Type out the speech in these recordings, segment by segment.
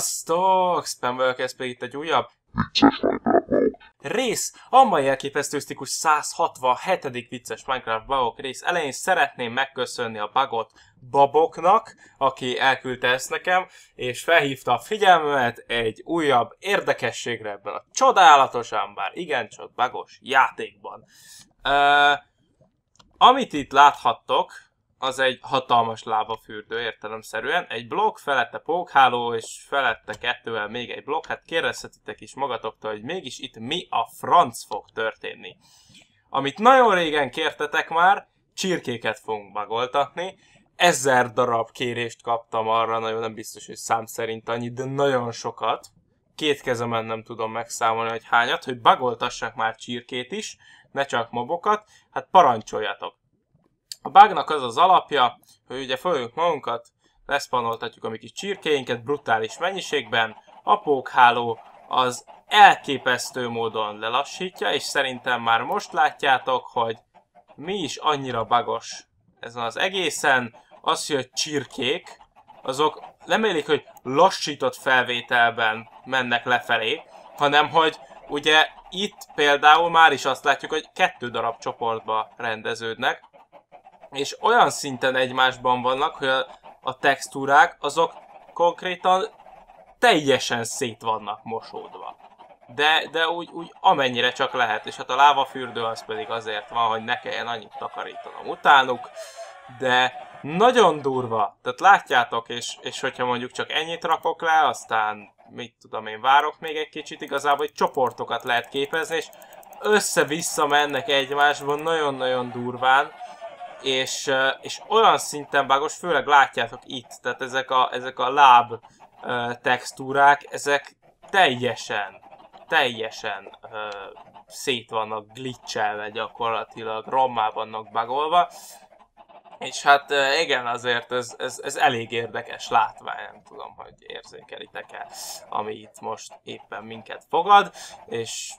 Sziasztok! Spamwelk, ez pedig itt egy újabb vicces Minecraft rész, amely elképesztő sztikus 167. vicces Minecraft Babok rész elején szeretném megköszönni a Bagot Baboknak, aki elküldte ezt nekem, és felhívta a figyelmet egy újabb érdekességre ebben a csodálatosan, bár igencsak bagos játékban. Amit itt láthattok, az egy hatalmas lábafürdő értelemszerűen, egy blokk, felette pókháló, és felette kettővel még egy blokk, hát kérdezhetitek is magatoktól, hogy mégis itt mi a franc fog történni. Amit nagyon régen kértetek már, csirkéket fogunk bagoltatni, 1000 darab kérést kaptam arra, nagyon nem biztos, hogy szám szerint annyi, de nagyon sokat. Két kezemen nem tudom megszámolni, hogy hányat, hogy bagoltassak már csirkét is, ne csak mobokat, hát parancsoljatok. A bugnak az az alapja, hogy ugye fölünk magunkat, leszpanoltatjuk a mi kis csirkéinket brutális mennyiségben, a pókháló az elképesztő módon lelassítja, és szerintem már most látjátok, hogy mi is annyira bugos ezen az egészen, az, hogy a csirkék, azok nem élik, hogy lassított felvételben mennek lefelé, hanem hogy ugye itt például már is azt látjuk, hogy 2 darab csoportba rendeződnek, és olyan szinten egymásban vannak, hogy a textúrák azok konkrétan teljesen szét vannak mosódva. De úgy amennyire csak lehet, és hát a lávafürdő az pedig azért van, hogy ne kelljen annyit takarítanom utánuk, de nagyon durva, tehát látjátok, és hogyha mondjuk csak ennyit rakok le, aztán mit tudom én, várok még egy kicsit, igazából egy csoportokat lehet képezni, és össze-vissza mennek egymásban nagyon-nagyon durván, és olyan szinten bugos, főleg látjátok itt, tehát ezek a láb textúrák, ezek teljesen szét vannak glitchelve gyakorlatilag, rommá vannak bugolva, és hát igen, azért ez elég érdekes látvány, nem tudom, hogy érzékelitek-e, ami itt most éppen minket fogad, és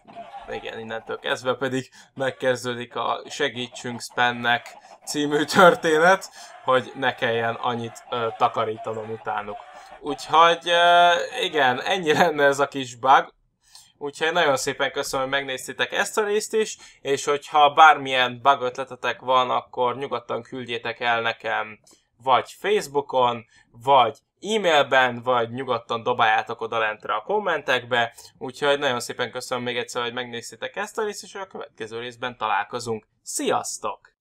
igen, innentől kezdve pedig megkezdődik a Segítsünk Spennek című történet, hogy ne kelljen annyit takarítanom utánuk. Úgyhogy igen, ennyi lenne ez a kis bug. Úgyhogy nagyon szépen köszönöm, hogy megnéztétek ezt a részt is, és hogyha bármilyen bug ötletetek van, akkor nyugodtan küldjétek el nekem vagy Facebookon, vagy e-mailben, vagy nyugodtan dobáljátok oda lentre a kommentekbe. Úgyhogy nagyon szépen köszönöm még egyszer, hogy megnéztétek ezt a részt, és a következő részben találkozunk. Sziasztok!